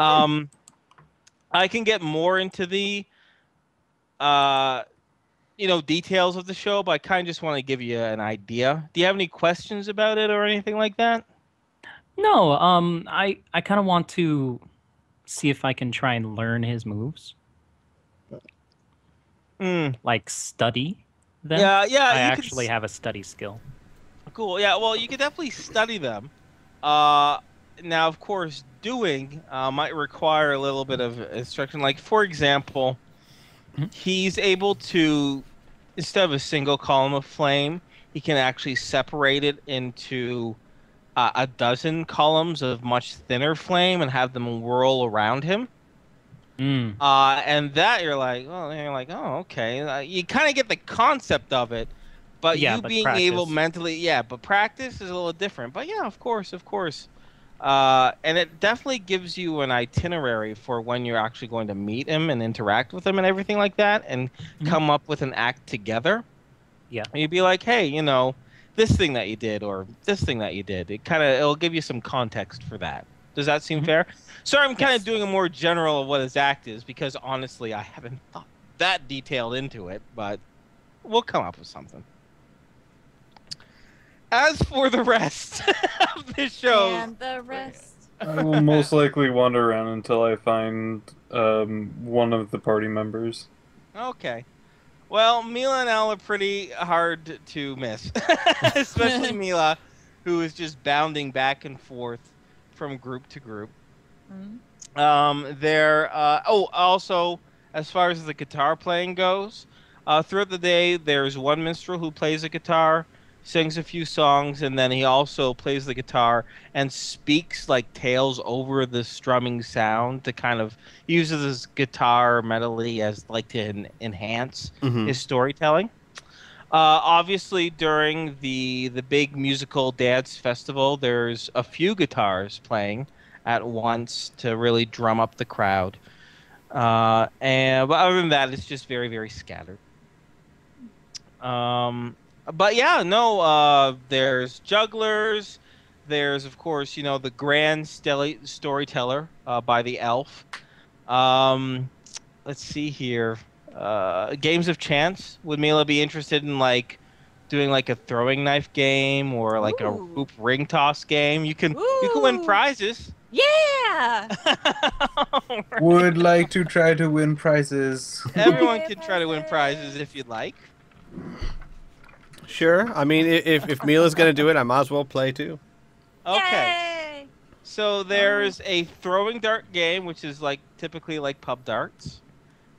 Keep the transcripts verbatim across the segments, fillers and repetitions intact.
Um, I can get more into the, uh, you know, details of the show, but I kind of just want to give you an idea. Do you have any questions about it or anything like that? No, um, I, I kind of want to see if I can try and learn his moves. Mm. Like study them? Yeah, yeah. I actually have a study skill. Cool, yeah, well, you can definitely study them. Uh, now, of course, doing uh, might require a little bit of instruction. Like, for example, mm-hmm. he's able to, instead of a single column of flame, he can actually separate it into... Uh, a dozen columns of much thinner flame and have them whirl around him. Mm. Uh, and that you're like, well, you're like, oh, okay. Uh, you kind of get the concept of it, but yeah, you but being practice. able mentally, yeah. But practice is a little different. But yeah, of course, of course. Uh, and it definitely gives you an itinerary for when you're actually going to meet him and interact with him and everything like that, and mm-hmm. come up with an act together. Yeah, and you'd be like, hey, you know. This thing that you did, or this thing that you did, it kind of it'll give you some context for that. Does that seem mm-hmm. fair? Sorry, I'm kind of yes. doing a more general of what his act is because honestly, I haven't thought that detailed into it, but we'll come up with something. As for the rest of the show, and the rest, I will most likely wander around until I find um, one of the party members. Okay. Well, Mila and Al are pretty hard to miss, especially Mila, who is just bounding back and forth from group to group. Mm-hmm. um, there, uh, oh, also, as far as the guitar playing goes, uh, throughout the day, there's one minstrel who plays a guitar, sings a few songs, and then he also plays the guitar and speaks like tales over the strumming sound to kind of use his guitar melody as like to en enhance mm-hmm. his storytelling. Uh, obviously, during the the big musical dance festival, there's a few guitars playing at once to really drum up the crowd. Uh, and but other than that, it's just very very scattered. Um. But yeah, no, uh, there's jugglers, there's, of course, you know, the grand storyteller uh, by the elf. Um, let's see here. Uh, games of chance. Would Mila be interested in, like, doing, like, a throwing knife game or, like, Ooh. a hoop ring toss game? You can, you can win prizes. Yeah! Right. Would like to try to win prizes. Everyone can try to win prizes if you'd like. Sure. I mean, if, if Mila's going to do it, I might as well play, too. Okay. Yay! So there's a throwing dart game, which is, like, typically, like, pub darts.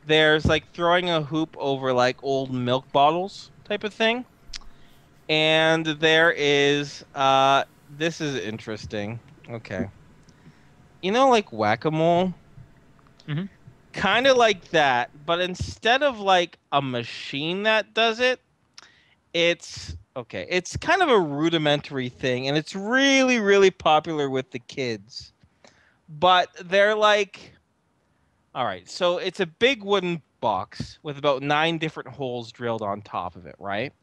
There's, like, throwing a hoop over, like, old milk bottles type of thing. And there is, uh, this is interesting. Okay. You know, like, whack-a-mole? Mm-hmm. Kind of like that, but instead of, like, a machine that does it, It's okay. It's kind of a rudimentary thing, and it's really, really popular with the kids. But they're like, all right, so it's a big wooden box with about nine different holes drilled on top of it, right?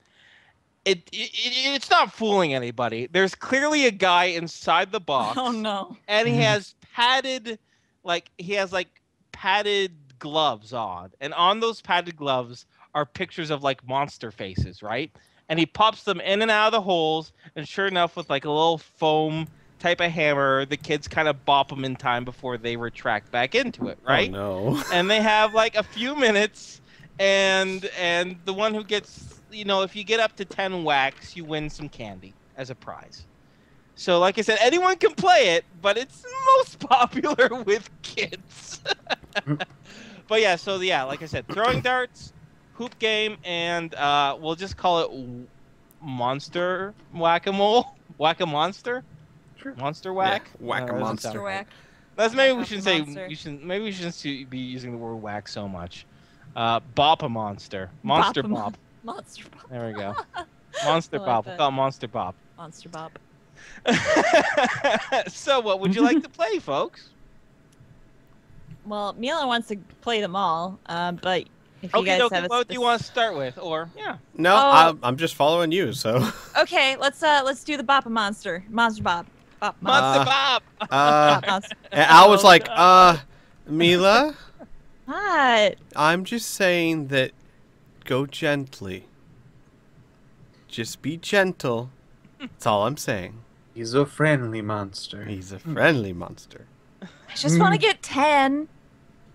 It, it, it it's not fooling anybody. There's clearly a guy inside the box. Oh no! And he has padded, like he has like padded gloves on, and on those padded gloves are pictures of like monster faces, right? And he pops them in and out of the holes, and sure enough, with like a little foam type of hammer, the kids kind of bop them in time before they retract back into it, right? Oh, no. And they have like a few minutes, and and the one who gets, you know, if you get up to ten whacks, you win some candy as a prize. So like I said, anyone can play it, but it's most popular with kids. But yeah, so yeah, like I said, throwing darts, hoop game, and uh, we'll just call it monster whack-a-mole, whack-a-monster, sure. monster whack, yeah. whack-a-monster uh, whack. Right. That's maybe whack we should say monster. we should maybe we shouldn't be using the word whack so much. Uh, Bop-a-monster, monster bop, bop. monster bop. There we go, monster like bop. That. We call it monster bop. Monster bop. So, what would you like to play, folks? Well, Mila wants to play them all, uh, but. If you okay, guys okay. What do you want to start with, or yeah? No, oh. I'm, I'm just following you. So okay, let's uh, let's do the Bop-a-Monster, Monster Bob. Bob. Monster Bob. Uh, uh, and I was like, uh, Mila? What? I'm just saying that go gently. Just be gentle. That's all I'm saying. He's a friendly monster. He's a friendly monster. I just want to get ten.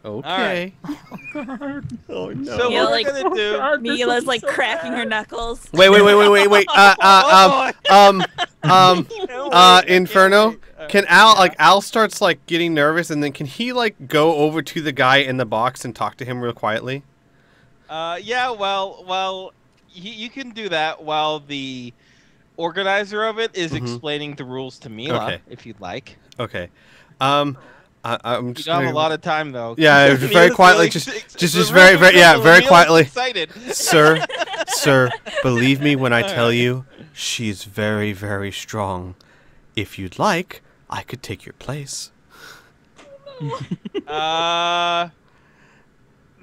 Okay. Right. Oh, God. Oh, no. So Mila, what we're like, gonna do? God, Mila's like so cracking bad. her knuckles. Wait, wait, wait, wait, wait, wait. Uh, uh, um, um, um, uh, Inferno. Can Al like Al starts like getting nervous, and then can he like go over to the guy in the box and talk to him real quietly? Uh, yeah. Well, well, he, you can do that while the organizer of it is mm-hmm. explaining the rules to Mila, okay. if you'd like. Okay. Um. I, I'm just you don't gonna... have a lot of time though. Yeah, very quietly, really just, just, just, just very, very, yeah, very quietly. Excited. Sir, sir, believe me when I tell you, she's very, very strong. If you'd like, I could take your place. uh,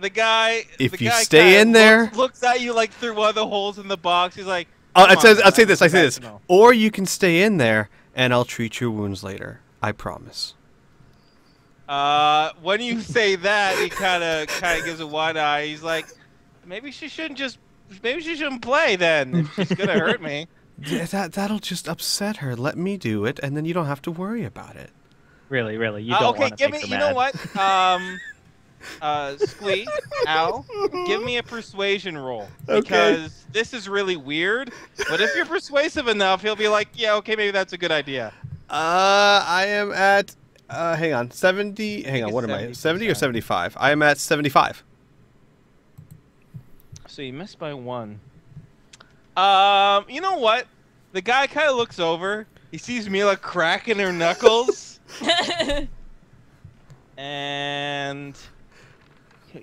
the guy. If the you guy stay in there, looks, looks at you like through one of the holes in the box. He's like, oh, I say, I'll say this, I say this, or you can stay in there, and I'll treat your wounds later. I promise. Uh, when you say that, he kind of kind of gives a wide eye. He's like, maybe she shouldn't just, maybe she shouldn't play then. If she's gonna hurt me. Yeah, that that'll just upset her. Let me do it, and then you don't have to worry about it. Really, really, you don't uh, okay, want to make me, her mad. Okay, give me. You know what? Um, uh, Squee, Al, give me a persuasion roll because okay. this is really weird. But if you're persuasive enough, he'll be like, yeah, okay, maybe that's a good idea. Uh, I am at. Uh, hang on, seventy. Hang on, what am I? seventy or seventy-five? I am at seventy-five. So you missed by one. Um, you know what? The guy kind of looks over. He sees Mila cracking her knuckles, and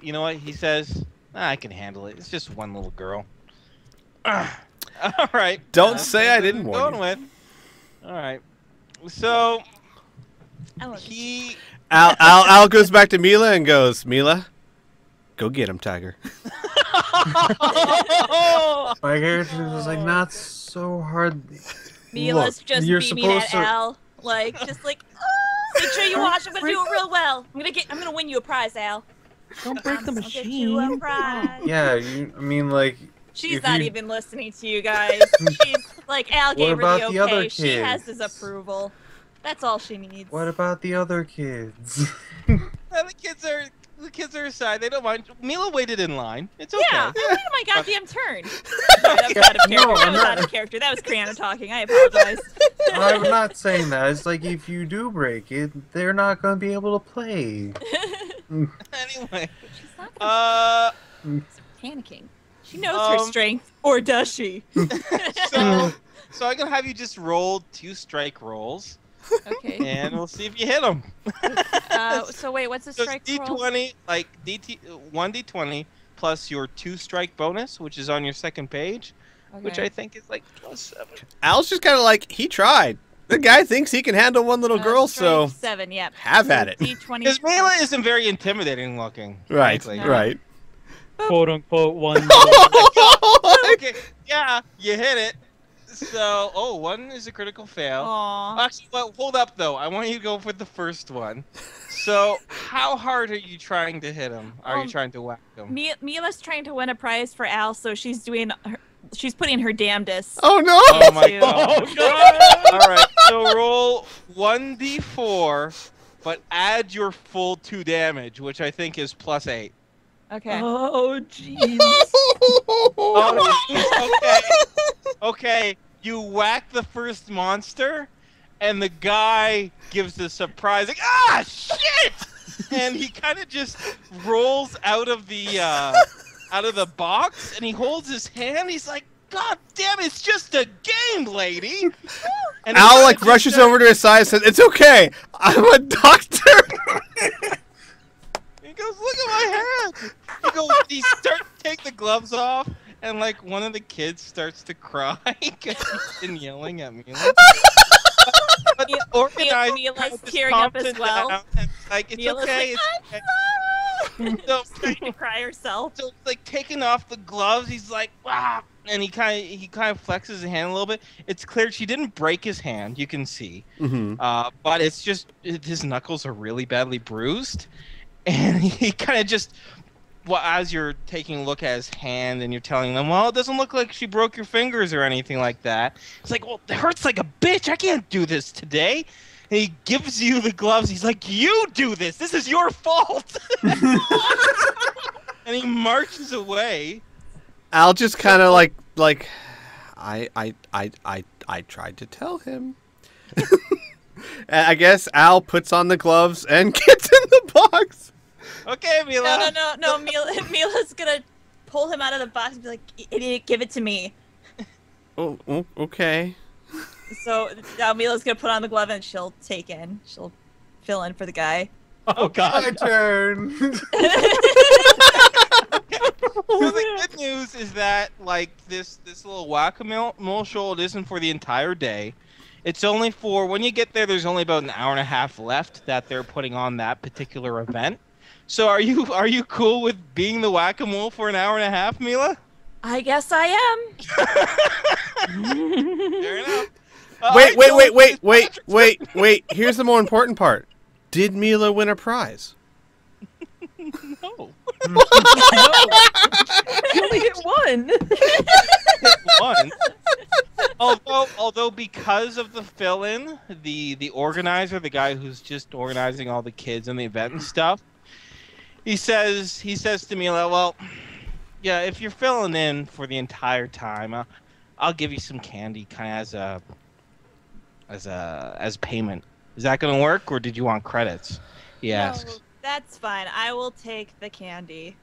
you know what? He says, ah, "I can handle it. It's just one little girl." All right. Don't uh, say I didn't warn you. With. All right. So. He Al, Al Al goes back to Mila and goes, Mila, go get him, Tiger. Tiger was like, not so hard. Mila's Look, just beaming at to... Al, like just like, oh, make sure you watch. I'm gonna do it real well. I'm gonna get. I'm gonna win you a prize, Al. Don't break um, the machine. I'll get you a prize. Yeah, you, I mean, like. She's if not you... even listening to you guys. She's like, Al gave her the okay. The other she kids? Has his approval. That's all she needs. What about the other kids? The kids are the kids are aside. They don't mind. Mila waited in line. It's okay. Yeah, I waited my goddamn turn. That was out of character. No, that was out of character. That was Criana talking. I apologize. I'm not saying that. It's like if you do break it, they're not going to be able to play. Anyway, she's not gonna uh, panicking. She knows um, her strength, or does she? so, so I'm gonna have you just roll two strike rolls. Okay. And we'll see if you hit them. uh, so wait, what's the strike so roll? D twenty, like D T, one D twenty plus your two strike bonus, which is on your second page, okay. which I think is like plus seven. Al's just kind of like he tried. The guy thinks he can handle one little uh, girl, so seven. Yep. Have at it. D twenty. Because Mila isn't very intimidating looking. Right. No. Right. Quote unquote one. Okay. Yeah, you hit it. So, oh, one is a critical fail. Aww. Actually, well, hold up, though. I want you to go for the first one. So, how hard are you trying to hit him? Are um, you trying to whack him? Mi Mila's trying to win a prize for Al, so she's doing, her, she's putting her damnedest. Oh, no! Oh, my God. Oh, God. All right, so roll one d four, but add your full two damage, which I think is plus eight. Okay. Oh, jeez. Oh, okay. Okay. You whack the first monster, and the guy gives a surprising ah shit, and he kind of just rolls out of the uh, out of the box, and he holds his hand. He's like, "God damn, it's just a game, lady." And Al like rushes just, uh, over to his side and says, "It's okay. I'm a doctor." He goes, "Look at my hand." He goes, he starts to take the gloves off. And like one of the kids starts to cry because he's been yelling at me. Like, but the organizer Mila's tearing up as well. Like it's Mila's okay. Like, I'm it's okay. Sorry. So, trying to cry herself. So like taking off the gloves, he's like, ah, and he kind of he kind of flexes his hand a little bit. It's clear she didn't break his hand, you can see, mm-hmm. uh, but it's just it, his knuckles are really badly bruised, and he kind of just, well, as you're taking a look at his hand and you're telling them, well, it doesn't look like she broke your fingers or anything like that. It's like, well, it hurts like a bitch. I can't do this today. And he gives you the gloves. He's like, you do this. This is your fault. And he marches away. Al just kind of like, like, I, I, I, I, I tried to tell him. And I guess Al puts on the gloves and gets in the box. Okay, Mila. No, no, no, no. Mila, Mila's gonna pull him out of the box and be like, "Idiot, give it to me." Oh, oh okay. So now Mila's gonna put on the glove and she'll take in. She'll fill in for the guy. Oh God. My turn. Well, the good news is that like this this little whack-a-mole show isn't for the entire day. It's only for when you get there. There's only about an hour and a half left that they're putting on that particular event. So are you are you cool with being the whack-a-mole for an hour and a half, Mila? I guess I am. Fair enough. Uh, wait, wait, wait, wait, wait, wait, wait. Here's the more important part. Did Mila win a prize? No. No. You only hit one. Hit one. Although, although because of the fill-in, the the organizer, the guy who's just organizing all the kids and the event and stuff. He says, he says to Mila, well, yeah, if you're filling in for the entire time, uh, I'll give you some candy kind of as a, as a, as payment. Is that going to work, or did you want credits? He asks. No, that's fine. I will take the candy.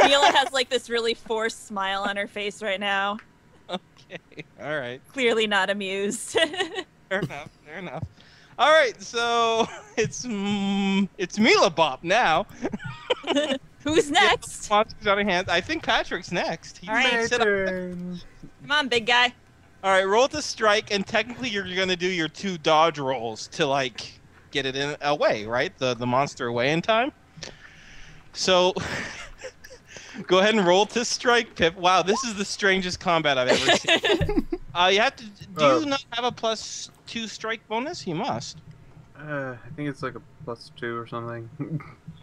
Mila has like this really forced smile on her face right now. Okay. All right. Clearly not amused. Fair enough. Fair enough. All right, so it's mm, it's Mila Bop now. Who's next? Monsters out of hand. I think Patrick's next. He All right, turn. Come on, big guy. All right, roll to strike, and technically you're gonna do your two dodge rolls to like get it in away, right? The the monster away in time. So go ahead and roll to strike, Pip. Wow, this is the strangest combat I've ever seen. uh, you have to. Do uh. you not have a plus? Two strike bonus? You must. Uh, I think it's like a plus two or something.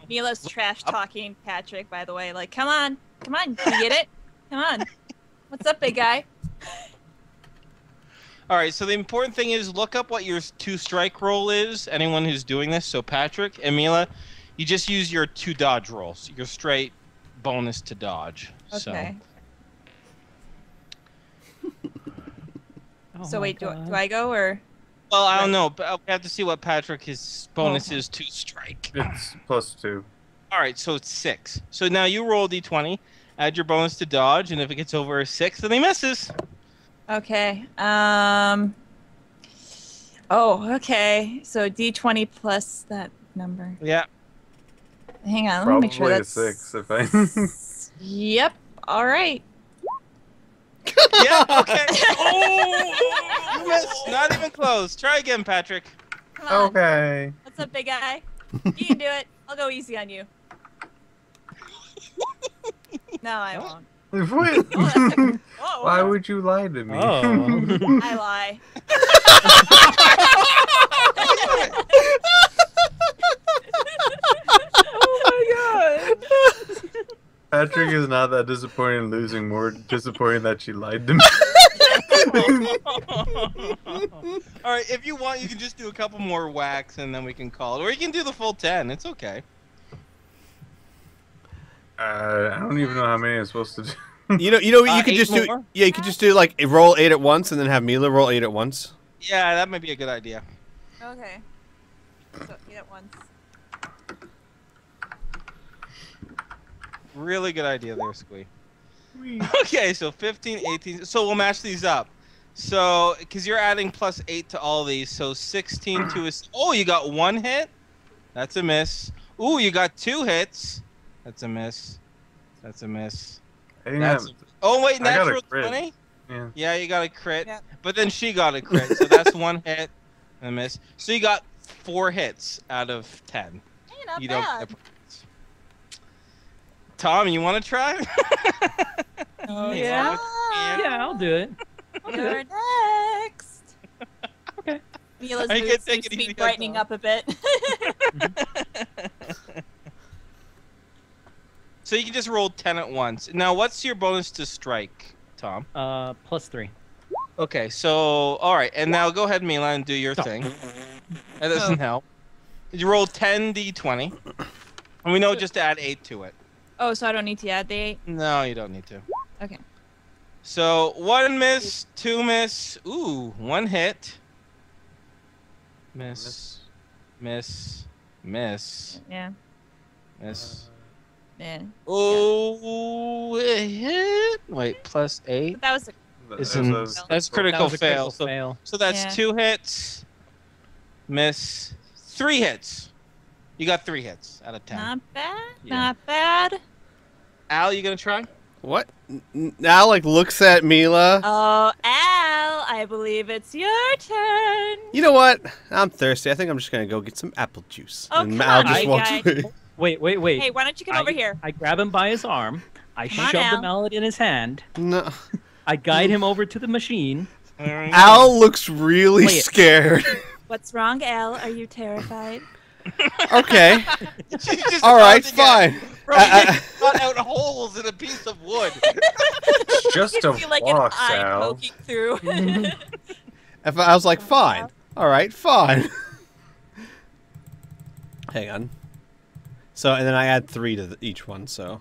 Mila's trash talking Patrick, by the way. Like, come on, come on, can you get it? Come on. What's up, big guy? All right. So the important thing is look up what your two strike roll is. Anyone who's doing this, so Patrick and Mila, you just use your two dodge rolls. Your straight bonus to dodge. Okay. So, oh so wait, do, do I go or? Well, I don't know, but I'll have to see what Patrick his bonus oh. is to strike. It's plus two. All right, so it's six. So now you roll d twenty, add your bonus to dodge, and if it gets over a six, then he misses. Okay. Um. Oh, okay. So d twenty plus that number. Yeah. Hang on, let me make sure that's... Probably a six, if I... Yep, all right. Yeah, okay. Oh, you missed. Not even close. Try again, Patrick. Come on. Okay. What's up, big guy? You can do it. I'll go easy on you. No, I won't. Wait. Oh, oh. Why would you lie to me? Oh. I lie. Oh my god. Patrick is not that disappointed in losing, more disappointed that she lied to me. All right, if you want, you can just do a couple more whacks and then we can call it. Or you can do the full ten. It's okay. Uh, I don't even know how many I'm supposed to do. You know, you know, you uh, could just more? do. Yeah, you could just do like roll eight at once and then have Mila roll eight at once. Yeah, that might be a good idea. Okay. So eight at once. Really good idea there, Squee. Okay, so fifteen, eighteen. So we'll match these up. So, because you're adding plus eight to all these. So sixteen to a... Oh, you got one hit? That's a miss. Ooh, you got two hits? That's a miss. That's a miss. That's... Have... Oh, wait, natural twenty? Yeah. Yeah, you got a crit. Yeah. But then she got a crit. So that's one hit and a miss. So you got four hits out of ten. Hey, not you bad. Don't... Tom, you want to try? Oh, yeah. Yeah, yeah I'll do it. I'll do it. Next. Okay. Mila's boots seems to be brightening up a bit. So you can just roll ten at once. Now, what's your bonus to strike, Tom? Uh, plus three. Okay, so, all right. And now go ahead, Mila, and do your oh. thing. That doesn't oh. help. You roll ten d twenty. And we know just to add eight to it. Oh, so I don't need to add the eight? No, you don't need to. Okay. So, one miss, two miss. Ooh, one hit. Miss. Miss. Miss. Yeah. Miss. Yeah. Oh, yeah. It hit. Wait, plus eight? But that was a That's, an, a, that's critical, that a critical fail. fail. So, so that's yeah. two hits, miss, three hits. You got three hits out of ten. Not bad. Yeah. Not bad. Al, you gonna try? What? Al like looks at Mila. Oh, Al, I believe it's your turn. You know what? I'm thirsty. I think I'm just gonna go get some apple juice. Oh, and Al just walks away. Wait, wait, wait. Hey, why don't you come I, over here? I grab him by his arm. I come shove the mallet in his hand. No. I guide him over to the machine. Al looks really scared. What's wrong, Al? Are you terrified? Okay. All right, fine. Bro, uh, cut out holes in a piece of wood. It's just a like box, an eye Al. Poking through. If I, I was like, fine. All right, fine. Hang on. So, and then I add three to the, each one. So.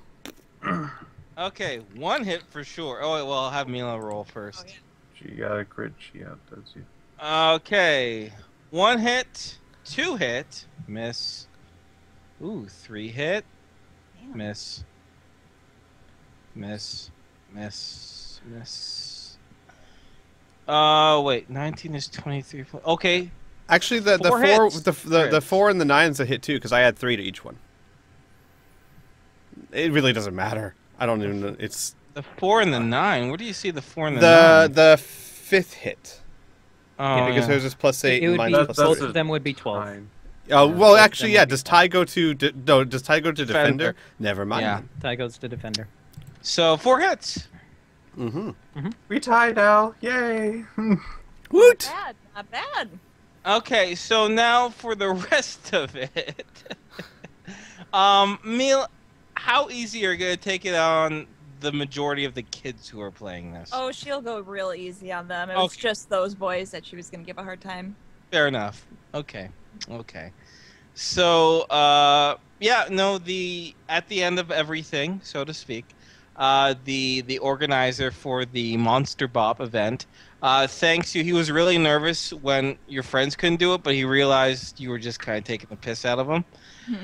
Okay, one hit for sure. Oh, well, I'll have Mila roll first. Oh, yeah. She got a crit, she outdoes you. Okay, one hit, two hit, miss. Ooh, three hit, yeah. miss. Miss, miss, miss. Oh, uh, wait, nineteen is twenty-three. Okay. Actually, the four the four, the, the, the four and the nine's a hit too, because I add three to each one. It really doesn't matter. I don't even know. It's the four and the nine. Where do you see the four and the, the nine? The fifth hit. Oh, yeah, because yeah. there's this plus eight. It and mine plus both of them would be twelve. Nine. Oh yeah, well, actually, yeah. Does Ty go to de no? Does Ty go to defender? defender? Never mind. Yeah, Ty goes to defender. So four hits. Mm-hmm. Mm-hmm. We tied now. Yay! Woot! Not bad. Not bad. Okay, so now for the rest of it, um, Mila. How easy are you going to take it on the majority of the kids who are playing this? Oh, she'll go real easy on them. It okay. was just those boys that she was going to give a hard time. Fair enough. Okay. Okay. So, uh, yeah, no, the at the end of everything, so to speak, uh, the, the organizer for the Monster Bop event uh, thanks you. He was really nervous when your friends couldn't do it, but he realized you were just kind of taking the piss out of him.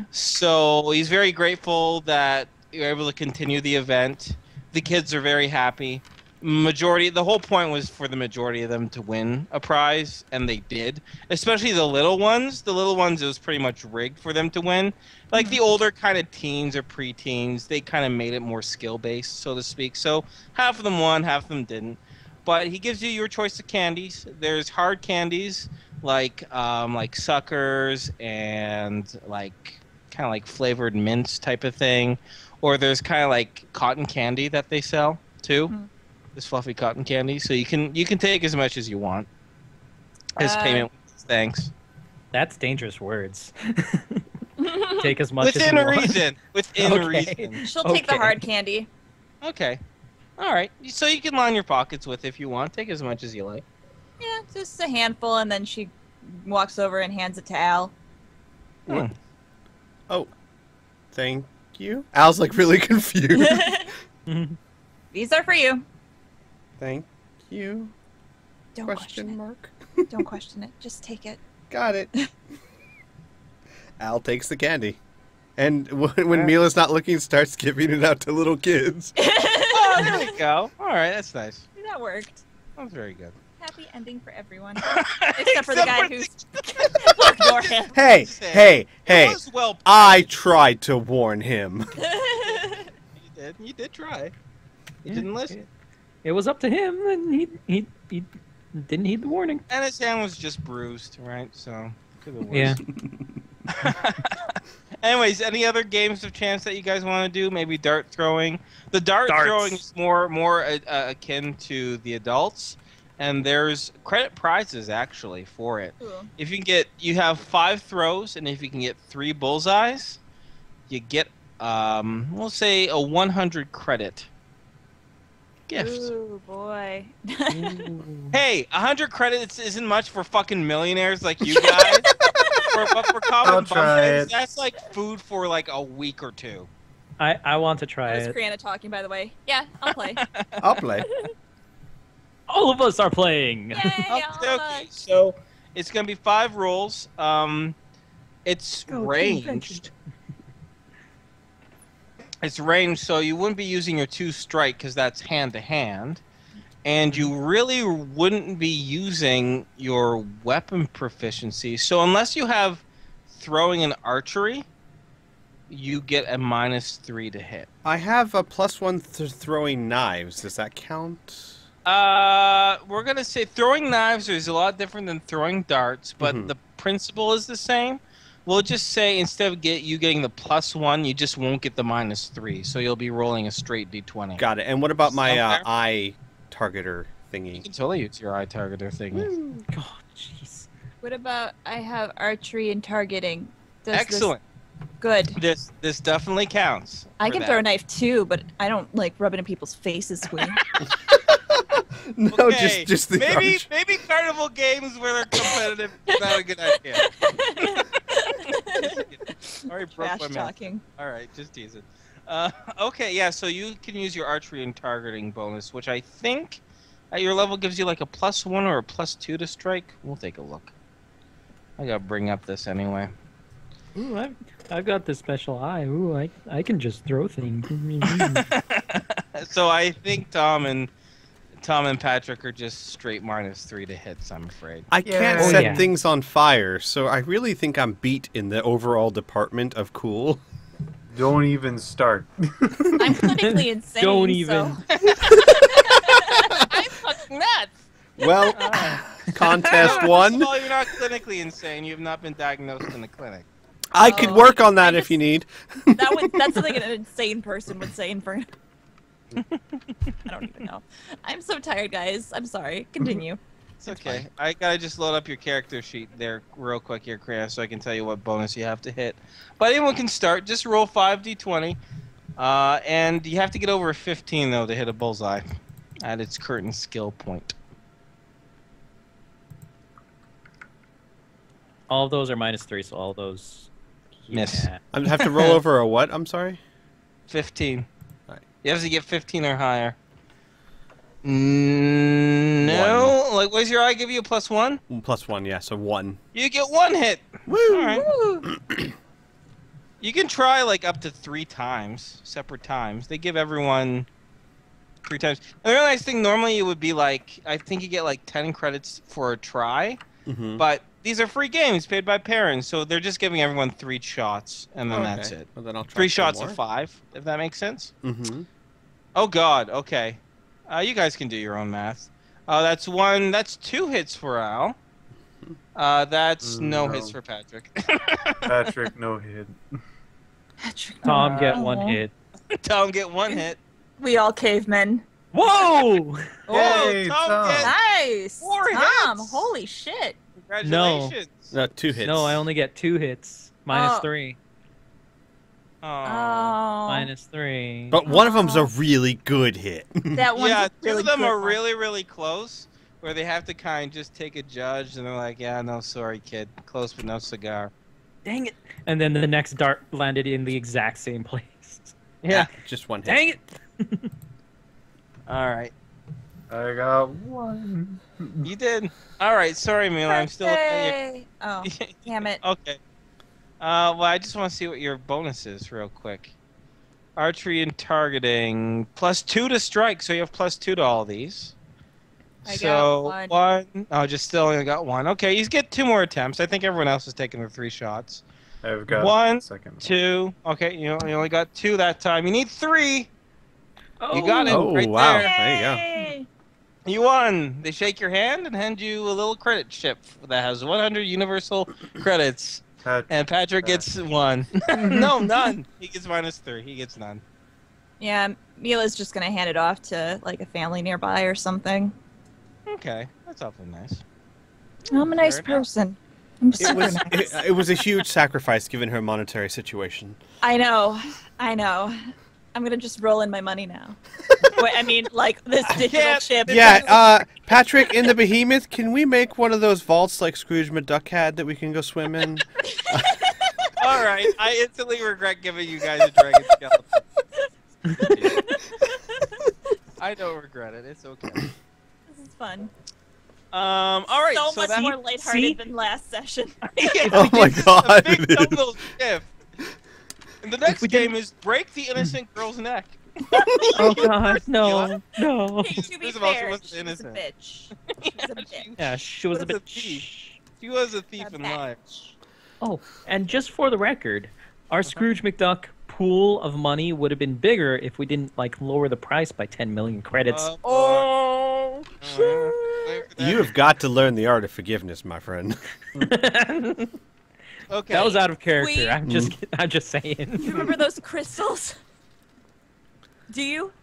So he's very grateful that you're able to continue the event. The kids are very happy. Majority, the whole point was for the majority of them to win a prize, and they did. Especially the little ones. The little ones, it was pretty much rigged for them to win. Like the older kind of teens or preteens, they kind of made it more skill-based, so to speak. So half of them won, half of them didn't. But he gives you your choice of candies. There's hard candies like um, like suckers and like kind of like flavored mints type of thing, or there's kind of like cotton candy that they sell too. Mm-hmm. This fluffy cotton candy, so you can you can take as much as you want. As uh, payment, thanks. That's dangerous words. Take as much within as you a reason. Want. Within okay. a reason. She'll okay. take the hard candy. Okay. All right, so you can line your pockets with if you want. Take as much as you like. Yeah, just a handful, and then she walks over and hands it to Al. Hmm. Oh, thank you. Al's like really confused. These are for you. Thank you. Don't question, question mark. It. Don't question it. Just take it. Got it. Al takes the candy, and when, when Mila's not looking, starts giving it out to little kids. Oh, there we go. All right, that's nice. That worked. That was very good. Happy ending for everyone, except, except for the guy who's. Hey, hey, hey! Well I tried to warn him. You did. You did try. You yeah, didn't listen. It, it was up to him, and he he he didn't heed the warning. And his hand was just bruised, right? So could have been worse. Yeah. Anyways, any other games of chance that you guys want to do? Maybe dart throwing. The dart Darts. throwing is more more uh, akin to the adults, and there's credit prizes actually for it. Cool. If you can get, you have five throws, and if you can get three bullseyes, you get um, we'll say a one hundred credit gift. Ooh, boy. Ooh. Hey, one hundred credits isn't much for fucking millionaires like you guys. For, but for common bumpkins, that's like food for like a week or two. I, I want to try it. That was Criana talking, by the way. Yeah, I'll play. I'll play. All of us are playing. Yay, okay, okay. So it's going to be five rules. Um, It's Go ranged. It's ranged, so you wouldn't be using your two strike because that's hand to hand. And you really wouldn't be using your weapon proficiency. So unless you have throwing and archery, you get a minus three to hit. I have a plus one to throwing knives. Does that count? Uh, we're going to say throwing knives is a lot different than throwing darts, but mm-hmm. the principle is the same. We'll just say instead of get you getting the plus one, you just won't get the minus three. So you'll be rolling a straight d twenty. Got it. And what about my uh, eye... targeter thingy. You can totally use your eye targeter thingy. God, oh, jeez. What about I have archery and targeting? Does Excellent. This... Good. This this definitely counts. I can that. throw a knife too, but I don't like rubbing in people's faces. no, okay. just just the maybe arch. maybe carnival games where they're competitive is not a good idea. Sorry, broke my talking. All right, just tease it. Uh, okay, yeah, so you can use your archery and targeting bonus, which I think at your level gives you like a plus one or a plus two to strike. We'll take a look. I gotta bring up this anyway. Ooh, I've, I've got this special eye. Ooh, I, I can just throw things. So I think Tom and Tom and Patrick are just straight minus three to hits, I'm afraid. I can't oh, set yeah. things on fire, so I really think I'm beat in the overall department of cool. Don't even start. I'm clinically insane. Don't even. So. I'm fucking nuts. Well, uh, contest one. Well, you're not clinically insane. You have not been diagnosed in the clinic. I oh, could work on that just, if you need. That would, that's something an insane person would say in front. I don't even know. I'm so tired, guys. I'm sorry. Continue. It's okay. Fine. I gotta just load up your character sheet there real quick here, Criana, so I can tell you what bonus you have to hit. But anyone can start. Just roll five d twenty. Uh, and you have to get over a fifteen, though, to hit a bullseye at its current skill point. All of those are minus three, so all those... Yeah. Miss. I have to roll over a what? I'm sorry? fifteen. All right. You have to get fifteen or higher. No, one. Like, what does your eye give you? A plus one? Plus one, yeah, so one. You get one hit! Woo! All right. Woo. You can try, like, up to three times, separate times. They give everyone three times. The really nice thing, normally it would be, like, I think you get, like, ten credits for a try, mm-hmm. but these are free games paid by parents, so they're just giving everyone three shots, and then oh, okay. that's it. Well, then I'll try three shots more. Of five, if that makes sense. Mm-hmm. Oh, God, okay. Uh, you guys can do your own math. Uh, that's one. That's two hits for Al. Uh, that's no, no hits for Patrick. Patrick, no hit. Patrick, Tom no. get one hit. Tom get one hit. We all cavemen. Whoa! Hey, oh, Tom, Tom. Get nice. Four Tom, hits. Holy shit! Congratulations. No. no, two hits. No, I only get two hits. Minus oh. three. Oh. Minus three. But one of them's a really good hit. That one. Yeah, two really of them are one. really, really close, where they have to kind of just take a judge, and they're like, "Yeah, no, sorry, kid, close but no cigar." Dang it! And then the next dart landed in the exact same place. Yeah, just one hit. Dang it! All right. I got one. You did. All right. Sorry, Mila. I'm still. Oh, damn it. Okay. Uh, well, I just want to see what your bonus is real quick. Archery and targeting. Plus two to strike, so you have plus two to all these. I so got one. one. Oh, just still only got one. Okay, you get two more attempts. I think everyone else is taking the three shots. I've got one, second. two. Okay, you only got two that time. You need three. Oh. You got it. Oh, right wow. There. There you go. You won. They shake your hand and hand you a little credit chip that has one hundred universal credits. Patrick. And Patrick gets one. No, none. He gets minus three. He gets none. Yeah, Mila's just going to hand it off to, like, a family nearby or something. Okay. That's awfully nice. I'm a nice person. I'm it, was, nice. It, it was a huge sacrifice given her monetary situation. I know. I know. I'm going to just roll in my money now. Wait, I mean, like, this digital chip. Yeah, uh, Patrick, in the behemoth, can we make one of those vaults like Scrooge McDuck had that we can go swim in? All right. I instantly regret giving you guys a dragon skeleton. I don't regret it. It's okay. This is fun. Um. All right. So, so much that... more lighthearted See? than last session. Yeah, oh my god! A big double shift. And the next game is break the innocent girl's neck. Oh god! No, no. Hey, to be fair, all, she, she was innocent. She was a bitch. Yeah, she was, she was a, a thief. She was a thief a in life. Oh, and just for the record, our uh-huh. Scrooge McDuck pool of money would have been bigger if we didn't like lower the price by ten million credits. Uh, oh, uh, you have got to learn the art of forgiveness, my friend. Okay, that was out of character. We... I'm just, I'm just saying. You remember those crystals? Do you?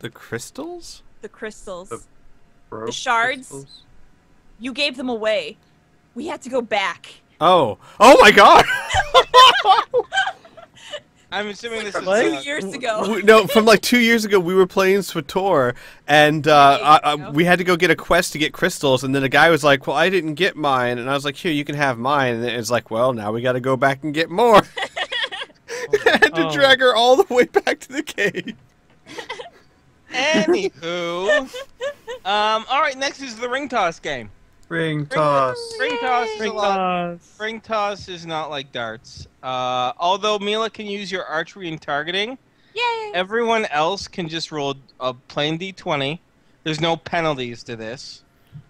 The crystals? The crystals. The, the shards. Crystals? You gave them away. We had to go back. Oh! Oh my God! I'm assuming this is like, two years ago. No, from like two years ago, we were playing SWTOR, and uh, I, I, we had to go get a quest to get crystals, and then a guy was like, well, I didn't get mine, and I was like, here, you can have mine, and it's like, well, now we gotta go back and get more. Oh, I had to oh. drag her all the way back to the cave. Anywho. um, alright, next is the ring toss game. Ring toss. Ring toss. Ring toss. Ring toss. Ring toss is not like darts. Uh, although Mila can use your archery and targeting. Yay! Everyone else can just roll a plain d twenty. There's no penalties to this.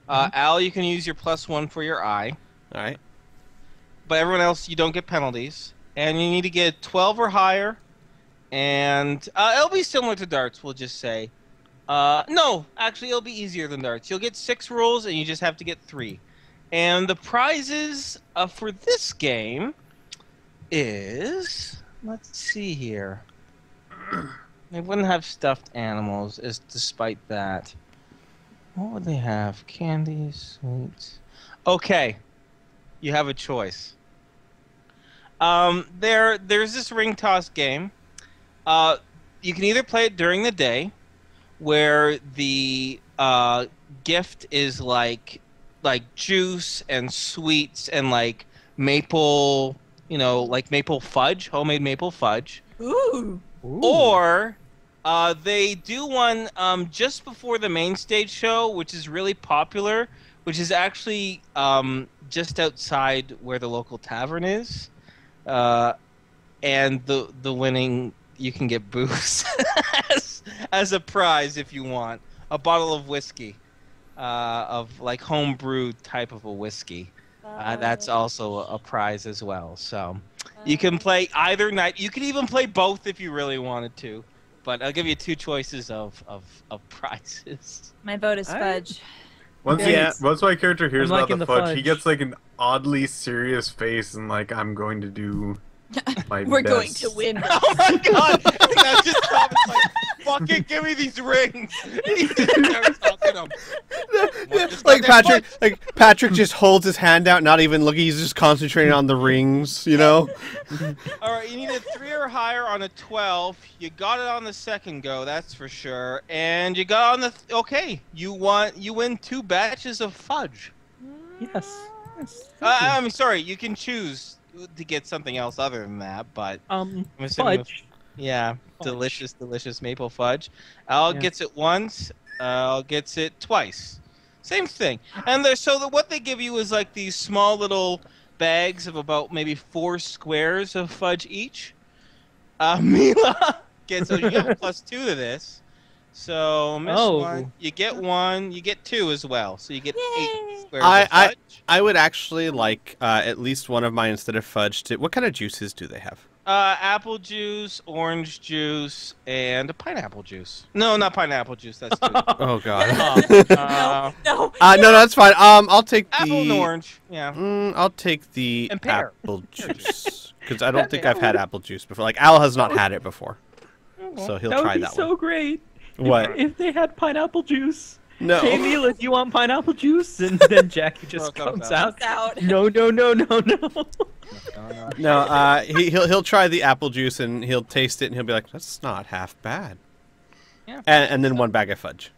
Uh, mm-hmm. Al, you can use your plus one for your eye. All right. But everyone else, you don't get penalties, and you need to get twelve or higher. And uh, it'll be similar to darts. We'll just say. Uh, no, actually, it'll be easier than darts. You'll get six rolls, and you just have to get three. And the prizes uh, for this game is... Let's see here. They wouldn't have stuffed animals, is despite that. What would they have? Candy, sweets... Okay. You have a choice. Um, there, there's this ring toss game. Uh, you can either play it during the day, where the uh, gift is like like juice and sweets and like maple, you know, like maple fudge, homemade maple fudge. Ooh. Ooh. Or uh, they do one um, just before the main stage show, which is really popular, which is actually um, just outside where the local tavern is. Uh, and the the winning, you can get booze. As a prize, if you want, a bottle of whiskey, uh, of like homebrewed type of a whiskey. Uh, that's also a prize as well. So you can play either night. You can even play both if you really wanted to. But I'll give you two choices of, of, of prizes. My vote is fudge. Once, yeah. he, once my character hears about the, the fudge, fudge, he gets like an oddly serious face and like, I'm going to do... My We're best. going to win. Oh my god! That just stopped. Like, fucking give me these rings. Like Patrick, like Patrick just holds his hand out, not even looking. He's just concentrating on the rings, you know. All right, you need a three or higher on a twelve. You got it on the second go, that's for sure. And you got on the th okay. You want you win two batches of fudge. Yes. yes uh, I'm sorry. You can choose to get something else other than that, but um, I'm assuming fudge. If, yeah, fudge. delicious, delicious maple fudge. Al yeah. gets it once. Al gets it twice. Same thing. And there, so the, what they give you is like these small little bags of about maybe four squares of fudge each. Uh, Mila gets so you get plus two to this. So miss oh. one, you get one, you get two as well. So you get Yay. eight squares I, of fudge. I, I would actually like uh, at least one of mine instead of fudge. To, what kind of juices do they have? Uh, apple juice, orange juice, and pineapple juice. No, not pineapple juice. That's too. Oh god. uh, no, no. Uh, no, no, that's fine. Um, I'll take apple the apple and orange. Yeah. Mm, I'll take the and pear. apple juice because I don't think I've had apple juice before. Like Al has not had it before, okay. so he'll that try that. That would be so one. great. What if, if they had pineapple juice? No. Hey, Neil, if you want pineapple juice, and then Jackie just oh, comes out. out. No, no, no, no, no. No, uh, he, he'll he'll try the apple juice and he'll taste it and he'll be like, "That's not half bad." Yeah. And, and then one bag of fudge.